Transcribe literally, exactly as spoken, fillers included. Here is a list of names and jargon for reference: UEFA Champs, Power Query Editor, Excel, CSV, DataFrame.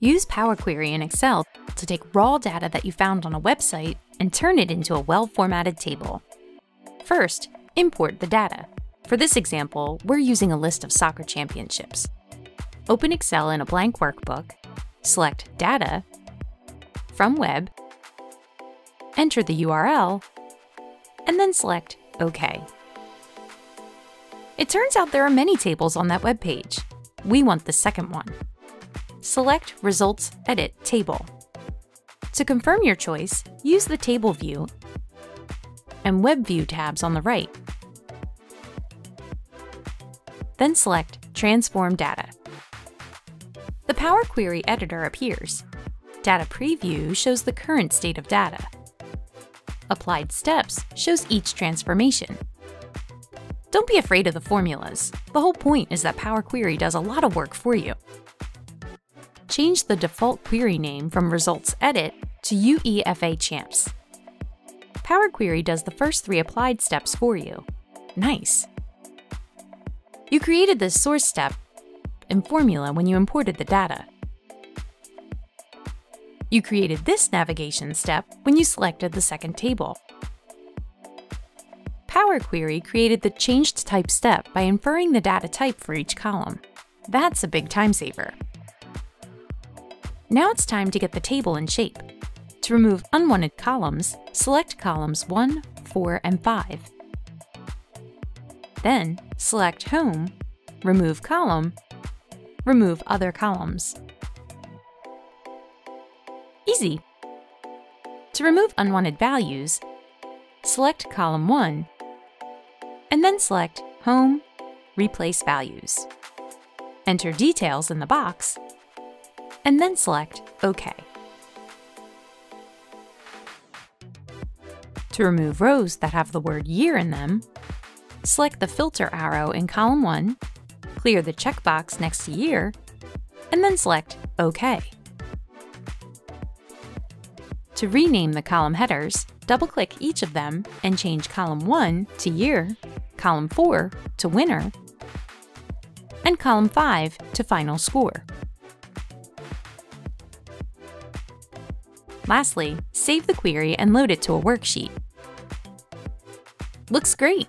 Use Power Query in Excel to take raw data that you found on a website and turn it into a well-formatted table. First, import the data. For this example, we're using a list of soccer championships. Open Excel in a blank workbook, select Data, From Web, enter the U R L, and then select OK. It turns out there are many tables on that web page. We want the second one. Select Results Edit Table. To confirm your choice, use the Table View and Web View tabs on the right. Then select Transform Data. The Power Query Editor appears. Data Preview shows the current state of data. Applied Steps shows each transformation. Don't be afraid of the formulas. The whole point is that Power Query does a lot of work for you. Change the default query name from Results Edit to UEFA Champs. Power Query does the first three applied steps for you. Nice! You created this source step and formula when you imported the data. You created this navigation step when you selected the second table. Power Query created the changed type step by inferring the data type for each column. That's a big time saver. Now it's time to get the table in shape. To remove unwanted columns, select columns one, four, and five. Then select Home, Remove Column, Remove Other Columns. Easy! To remove unwanted values, select column one, and then select Home, Replace Values. Enter details in the box, and then select OK. To remove rows that have the word year in them, select the filter arrow in column one, clear the checkbox next to year, and then select OK. To rename the column headers, double-click each of them and change column one to year, column four to winner, and column five to final score. Lastly, save the query and load it to a worksheet. Looks great!